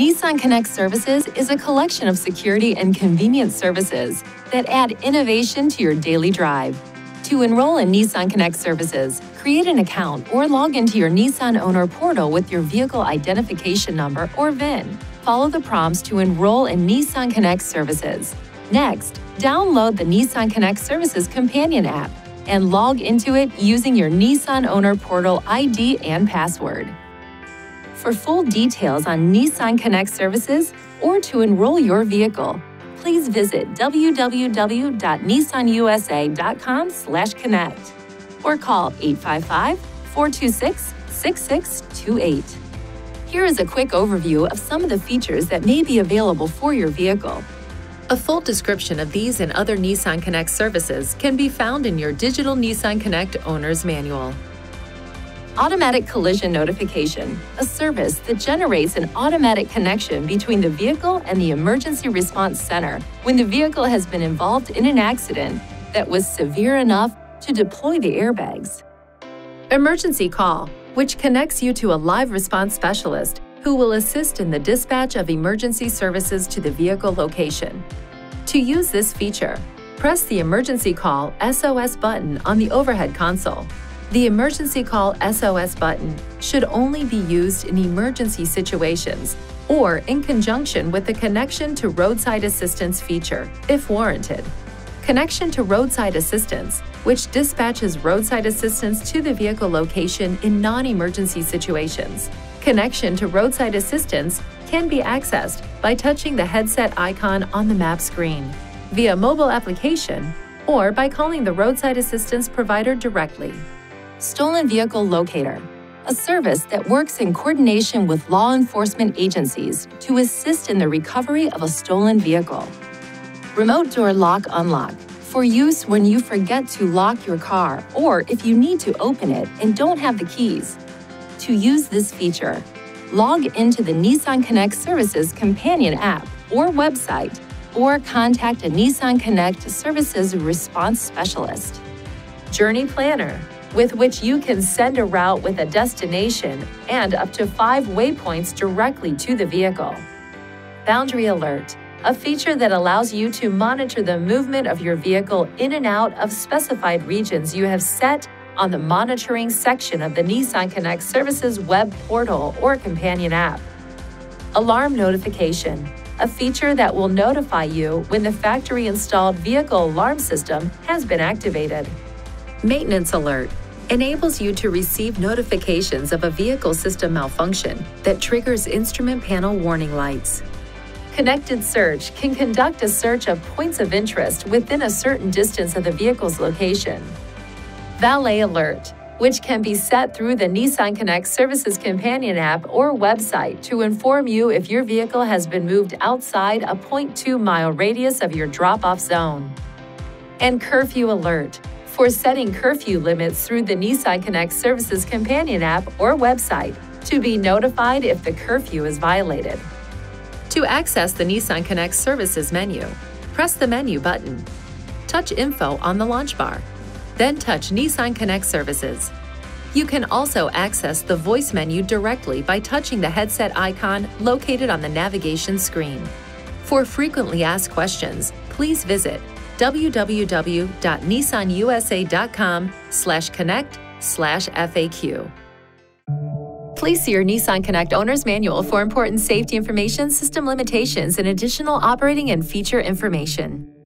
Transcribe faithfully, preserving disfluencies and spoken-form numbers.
NissanConnect Services is a collection of security and convenience services that add innovation to your daily drive. To enroll in NissanConnect Services, create an account or log into your Nissan Owner Portal with your vehicle identification number or V I N. Follow the prompts to enroll in NissanConnect Services. Next, download the NissanConnect Services companion app and log into it using your Nissan Owner Portal I D and password. For full details on NissanConnect Services or to enroll your vehicle, please visit w w w dot nissan u s a dot com slash connect or call eight five five, four two six, six six two eight. Here is a quick overview of some of the features that may be available for your vehicle. A full description of these and other NissanConnect services can be found in your digital NissanConnect Owner's Manual. Automatic collision notification, a service that generates an automatic connection between the vehicle and the emergency response center when the vehicle has been involved in an accident that was severe enough to deploy the airbags. Emergency call, which connects you to a live response specialist who will assist in the dispatch of emergency services to the vehicle location. To use this feature, press the Emergency Call S O S button on the overhead console. The Emergency Call S O S button should only be used in emergency situations or in conjunction with the Connection to Roadside Assistance feature, if warranted. Connection to Roadside Assistance, which dispatches roadside assistance to the vehicle location in non-emergency situations. Connection to Roadside Assistance can be accessed by touching the headset icon on the map screen, via mobile application, or by calling the roadside assistance provider directly. Stolen Vehicle Locator, a service that works in coordination with law enforcement agencies to assist in the recovery of a stolen vehicle. Remote Door Lock Unlock, for use when you forget to lock your car or if you need to open it and don't have the keys. To use this feature, log into the NissanConnect Services companion app or website, or contact a NissanConnect Services response specialist. Journey Planner, with which you can send a route with a destination and up to five waypoints directly to the vehicle. Boundary Alert, a feature that allows you to monitor the movement of your vehicle in and out of specified regions you have set on the monitoring section of the NissanConnect Services web portal or companion app. Alarm Notification, a feature that will notify you when the factory installed vehicle alarm system has been activated. Maintenance Alert enables you to receive notifications of a vehicle system malfunction that triggers instrument panel warning lights. Connected Search can conduct a search of points of interest within a certain distance of the vehicle's location. Valet Alert, which can be set through the NissanConnect Services companion app or website to inform you if your vehicle has been moved outside a zero point two mile radius of your drop-off zone. And Curfew Alert, for setting curfew limits through the NissanConnect Services companion app or website to be notified if the curfew is violated. To access the NissanConnect Services menu, press the Menu button. Touch Info on the launch bar. Then touch NissanConnect Services. You can also access the voice menu directly by touching the headset icon located on the navigation screen. For frequently asked questions, please visit w w w dot nissan u s a dot com slash connect slash F A Q. Please see your NissanConnect Owner's Manual for important safety information, system limitations, and additional operating and feature information.